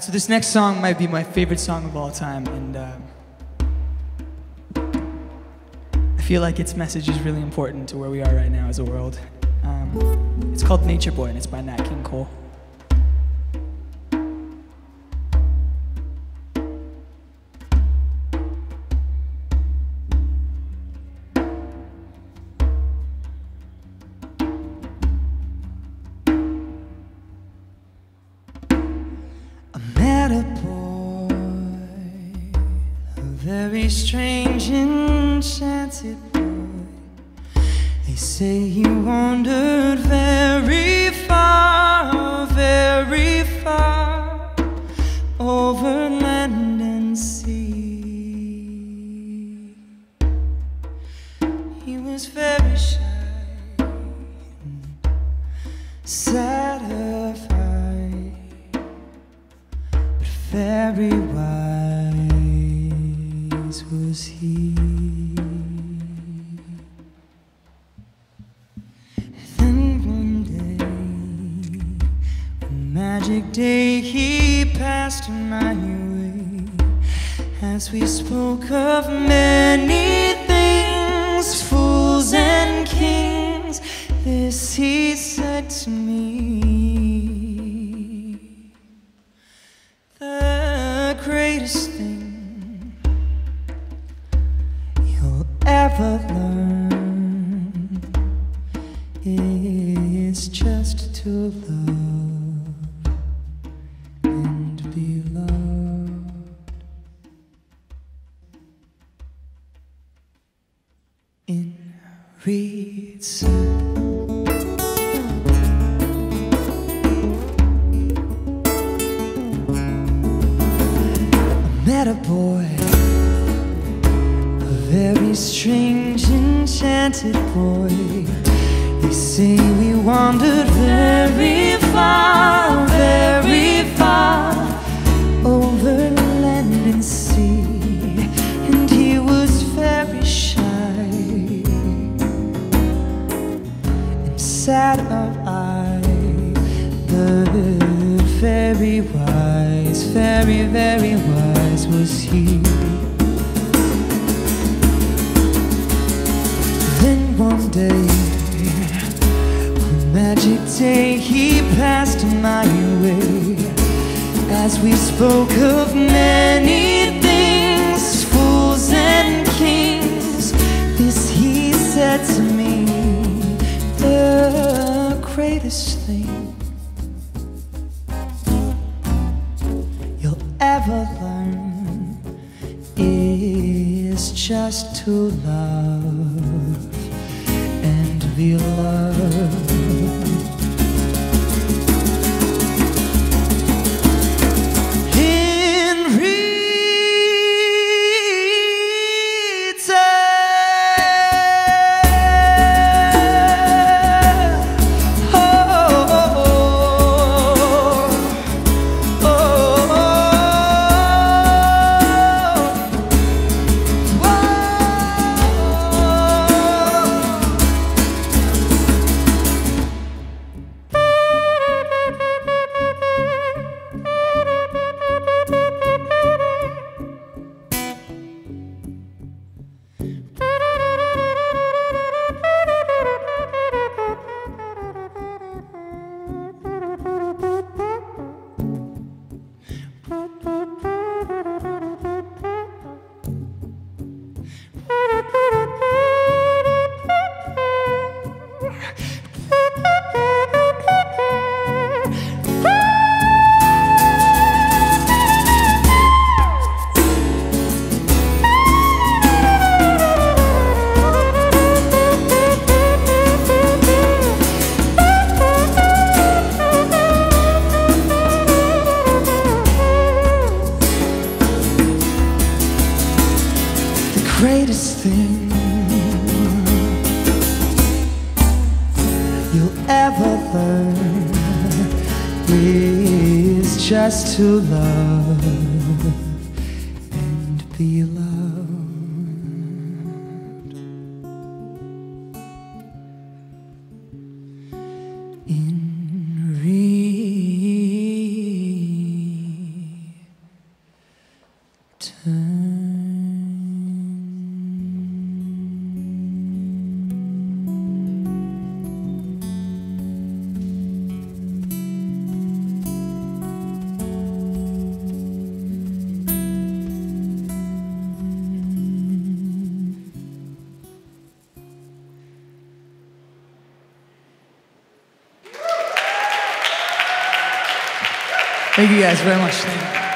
So this next song might be my favorite song of all time, and I feel like its message is really important to where we are right now as a world. It's called Nature Boy, and it's by Nat King Cole. A boy, a very strange, enchanted boy. They say he wandered very far, very far, over land and sea. He was very shy and satisfied, very wise was he. Then one day, a magic day, he passed my way. As we spoke of many things, fools and kings, this he said to me: the greatest thing you'll ever learn is just to love and be loved. In read some. I met a boy, a very strange, enchanted boy. They say we wandered very far, very far, over land and sea. And he was very shy and sad of eye, but very wise, very, very wise was he. Then one day, a magic day, he passed my way. As we spoke of many things, fools and kings, this he said to me: the greatest thing you'll ever learn is just to love and be loved. The greatest thing you'll ever learn is just to love and be loved. In real Thank you guys very much. Thank you.